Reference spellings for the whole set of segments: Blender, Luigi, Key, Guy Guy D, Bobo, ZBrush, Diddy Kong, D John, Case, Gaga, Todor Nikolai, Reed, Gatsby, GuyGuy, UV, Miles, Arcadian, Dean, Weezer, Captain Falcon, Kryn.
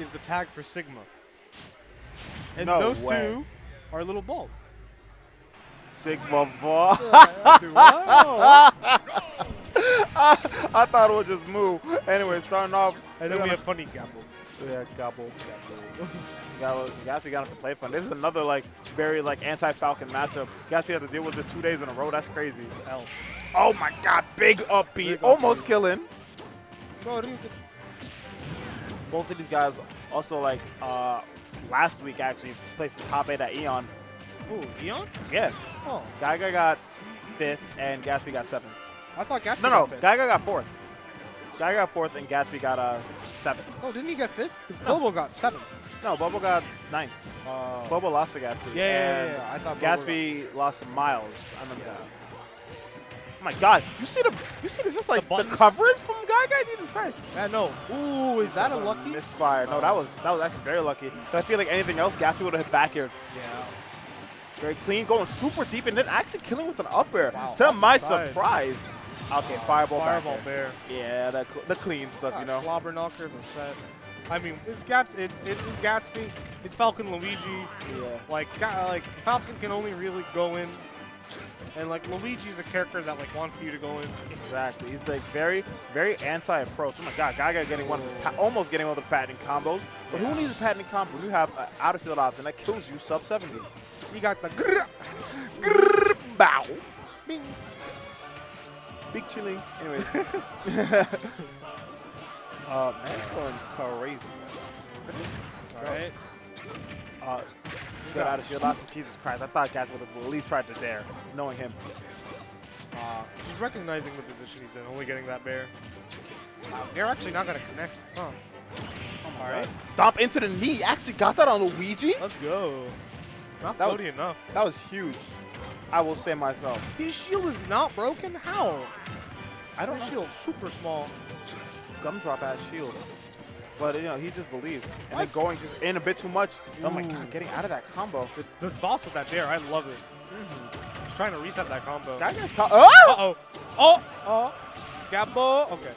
is the tag for Sigma. And no those way. Two are little balls. Sigma ball. I thought it would just move. Anyway, starting off. And then we have funny gamble. Yeah, Gabble. Gatsby got him to play fun. This is another like very like anti-Falcon matchup. Gatsby had to deal with this 2 days in a row. That's crazy. L. Oh my God! Big upbeat, almost killing. Both of these guys also like last week actually placed the top 8 at Eon. Ooh, Eon? Yeah. Oh. Gaga got 5th and Gatsby got 7th. I thought Gatsby. No, got 5th. Gaga got 4th. Guy got 4th and Gatsby got 7th. Oh, didn't he get 5th? Because Bobo got 7th. No, Bobo got 9th. Bobo lost to Gatsby. Yeah. I thought Gatsby lost to Miles. I remember that. Oh my God! You see this? Just like the coverage from Guy Guy D. Jesus Christ! Yeah, no. Ooh, is that a lucky misfire? No, that was actually very lucky. But I feel like anything else, Gatsby would have hit back here. Yeah. Very clean, going super deep, and then actually killing with an up air. Wow, to my surprise. Okay, fireball bear. Yeah, the clean stuff, you know. Slobber knocker of the set. I mean, it's Gatsby, it's Falcon Luigi. Yeah. Like Falcon can only really go in, and like Luigi's a character that like wants you to go in. Exactly. He's like very, very anti-approach. Oh my God, Gaga almost getting one of the patented combos. But who needs a patented combo? You have an out of field option that kills you sub 70. You got the grrr bow. Bing. Big chilling. Anyways. Man's going crazy. Alright. Got out of shield off. Jesus Christ. I thought Gatsby would have at least tried to dare, knowing him. He's recognizing the position he's in, only getting that bear. They're actually not going to connect. Huh. Alright. Stomp into the knee. Actually got that on Luigi. Let's go. Not floaty enough. That was huge. I will say myself. His shield is not broken? How? I don't know. Shield super small. Gumdrop ass shield. But you know, he just believes. And then going just in a bit too much. Ooh. Oh my God, getting out of that combo. The sauce with that bear, I love it. Mm-hmm. He's trying to reset that combo. That guy's Gabbo. Okay.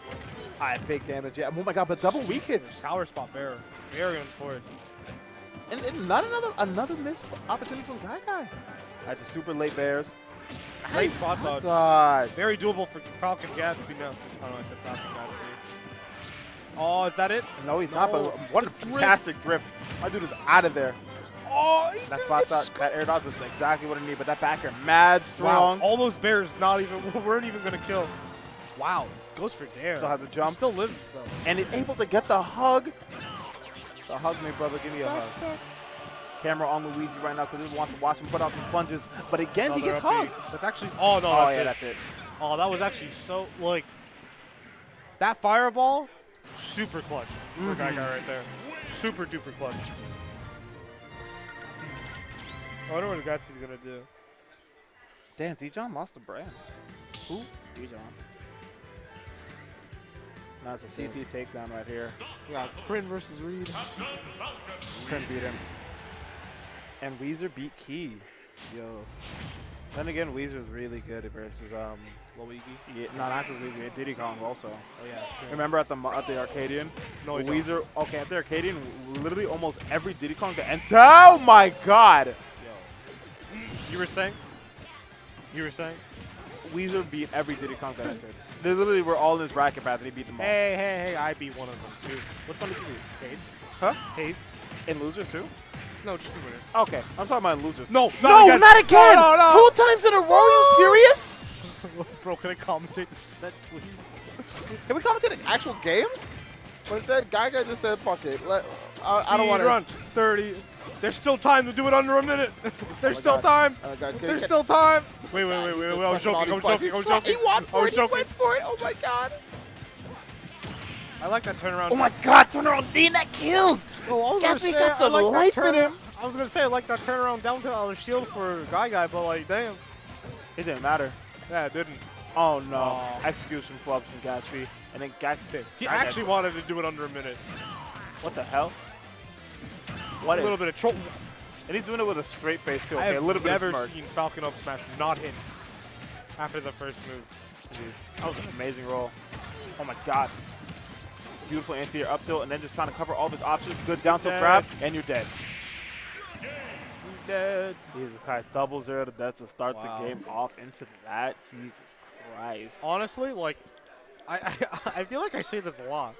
Alright, big damage. Yeah. Oh my God, but double weak hits. Sour spot bear. Very unfortunate. And not another missed opportunity from Guy Guy. At the super late bears. Great spot dodge. Very doable for Falcon Gatsby now. I don't know, I said Falcon Gatsby. Oh, is that it? No, he's not, but what a fantastic drift. My dude is out of there. Oh, he that spot dodge, that air dodge was exactly what it needed, but that back air mad strong. Wow, all those bears weren't even going to kill. Wow, goes for dare. Still have the jump. He still lives, though. And it's able to get the hug. So hug me, brother. Give me a hug. Camera on Luigi right now because we want to watch him put out some plunges. But again, he gets hugged. That's actually. Oh, no. Oh, yeah, that's it. Oh, that was actually so. Like, that fireball, super clutch. For Guy Guy right there. Super duper clutch. I wonder what Gatsby's going to do. Damn, D John lost the brand. Who? D John. Now it's a CT takedown right here. We got Kryn versus Reed. Kryn beat him. And Weezer beat Key. Yo. Then again, Weezer's really good versus Luigi. Yeah, not just Luigi. Diddy Kong also. Oh yeah. True. Remember at the Arcadian? No, Weezer. Okay, at the Arcadian, literally almost every Diddy Kong. And oh my God. Yo. You were saying? Weezer beat every Diddy Kong that entered. They literally were all in his bracket path and he beat them all. Hey, I beat one of them too. What fun did you beat? Case? Huh? Case? And losers too? No, just 2 winners. Okay, I'm talking about losers. No, not again! No. 2 times in a row, are you serious? Bro, can I commentate the set, please? Can we commentate an actual game? But instead, Guy Guy just said, fuck it. I don't want to run. 30. There's still time to do it under a minute. There's still time. There's still time. Wait. I'm joking. He went for it. Oh my God. I like that turnaround. Oh my God, turnaround. Dean, that kills. Gatsby got some life in him. I was going to say, I like that turnaround down to the shield for Guy Guy, but like, damn. It didn't matter. Yeah, it didn't. Oh no. Aww. Execution flubs from Gatsby. And then Gatsby. He actually wanted to do it under a minute. What the hell? What a little bit of troll. And he's doing it with a straight face, too. Okay, a little bit of smirk. I've never seen Falcon up smash not hit after the first move. Dude, that was an amazing roll. Oh, my God. beautiful anti-air up tilt, and then just trying to cover all of his options. Good down tilt grab, and you're dead. Dead. Jesus Christ, double zero to death to start the game off into that. Jesus Christ. Honestly, like, I feel like I say this a lot.